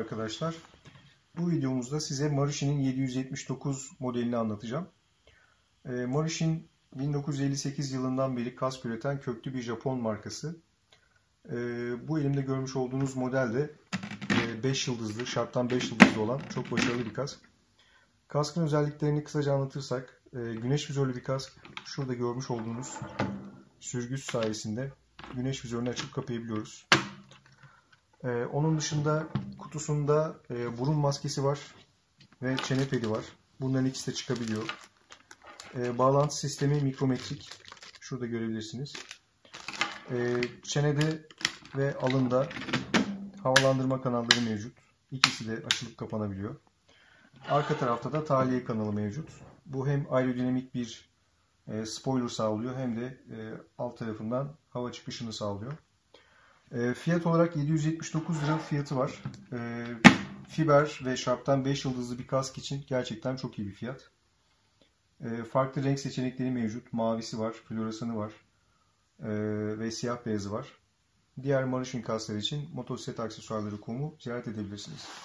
arkadaşlar. Bu videomuzda size Marushin'in 779 modelini anlatacağım. Marushin 1958 yılından beri kask üreten köklü bir Japon markası. Bu elimde görmüş olduğunuz model de 5 yıldızlı, şarttan 5 yıldızlı olan çok başarılı bir kask. Kaskın özelliklerini kısaca anlatırsak, güneş vizörlü bir kask. Şurada görmüş olduğunuz sürgüs sayesinde güneş vizörünü açıp kapayabiliyoruz. Onun dışında kutusunda burun maskesi var ve çene pedi var. Bunların ikisi de çıkabiliyor. Bağlantı sistemi mikrometrik. Şurada görebilirsiniz. Çenede ve alında havalandırma kanalları mevcut. İkisi de açılıp kapanabiliyor. Arka tarafta da tahliye kanalı mevcut. Bu hem aerodinamik bir spoiler sağlıyor hem de alt tarafından hava çıkışını sağlıyor. Fiyat olarak 779 lira fiyatı var. Fiber ve Sharp'tan 5 yıldızlı bir kask için gerçekten çok iyi bir fiyat. Farklı renk seçenekleri mevcut. Mavisi var, floresanı var ve siyah beyazı var. Diğer Marushin kaskları için motosiklet aksesuarları.com'u ziyaret edebilirsiniz.